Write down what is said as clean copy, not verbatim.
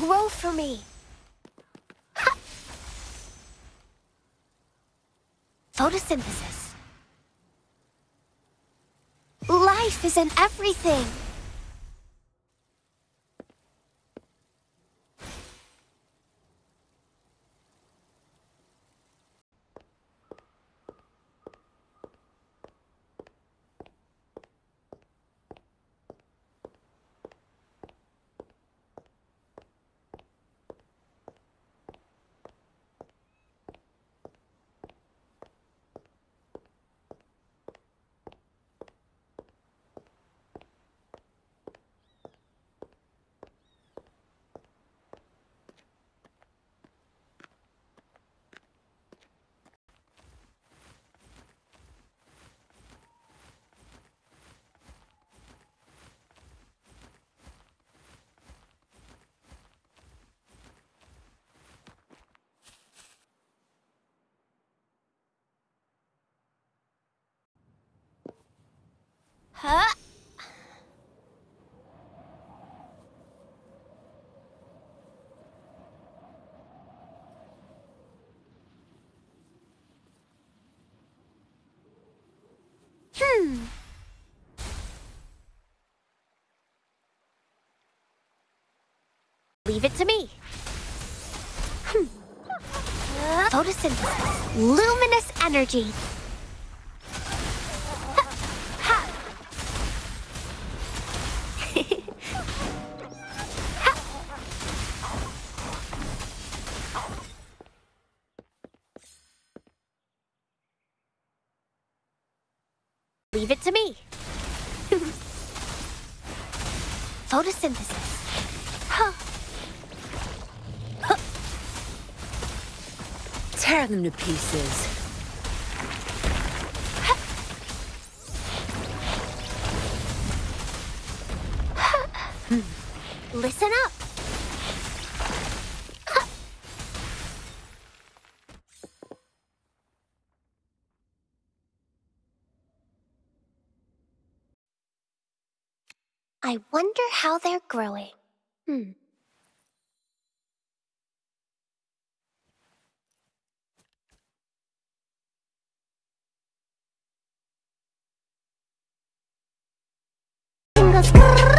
Grow for me. Ha! Photosynthesis. Life is in everything. Huh? Leave it to me. Photosynthesis. Luminous energy. Leave it to me. Photosynthesis. Huh. Huh. Tear them to pieces. Huh. Huh. Listen up. I wonder how they're growing. Fingers.